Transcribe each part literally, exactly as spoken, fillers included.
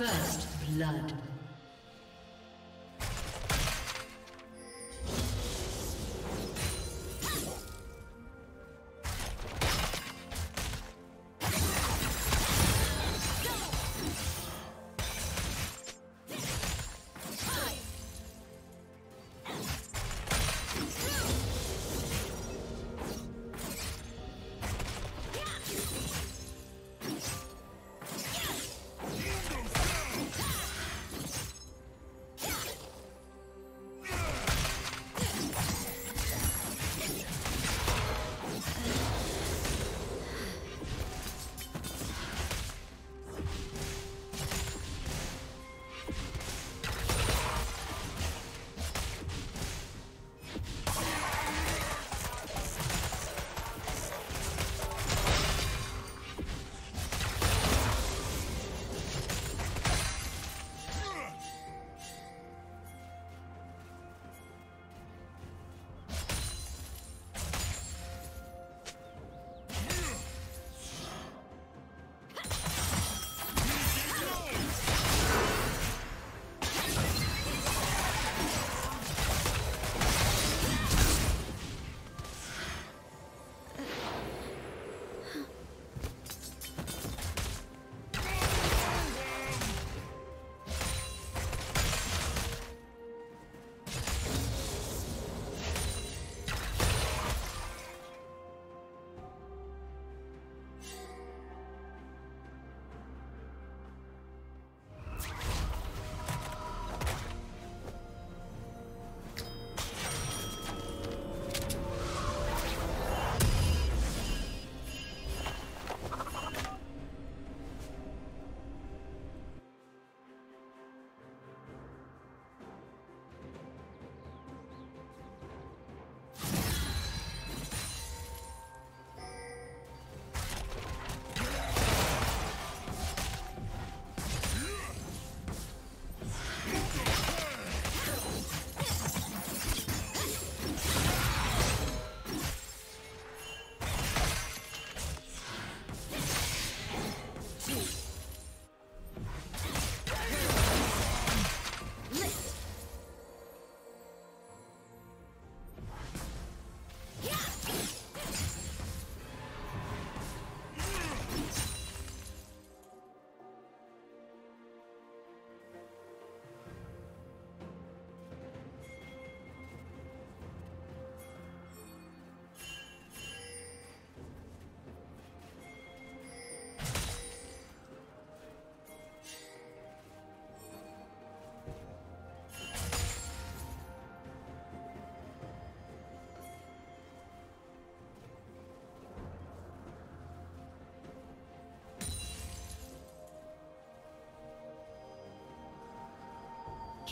First blood.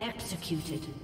Executed. Executed.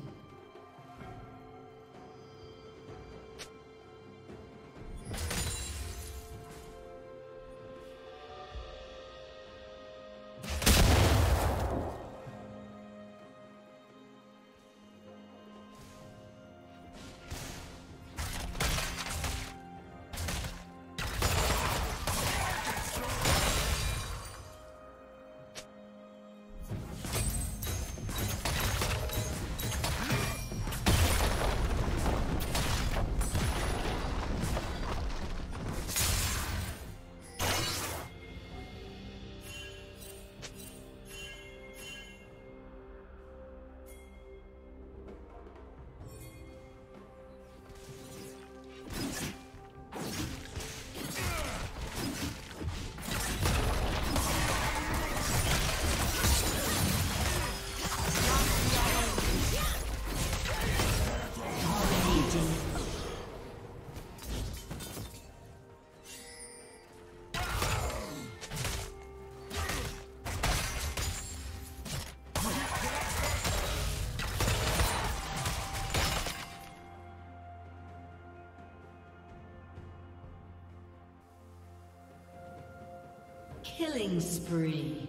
Killing spree.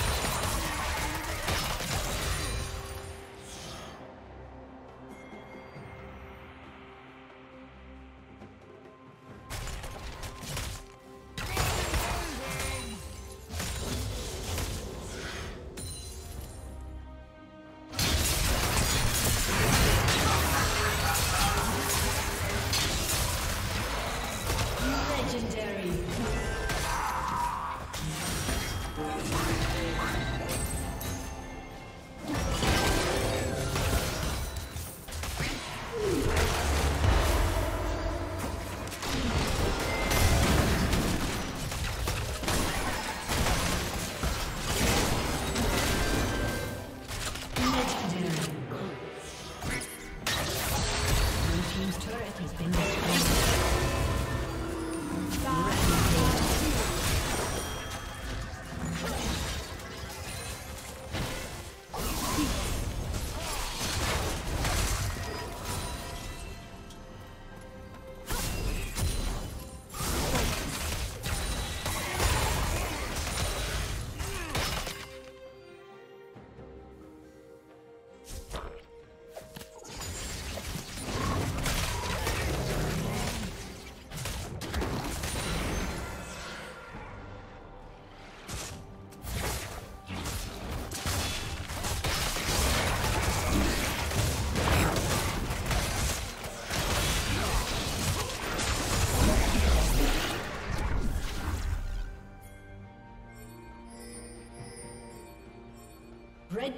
Red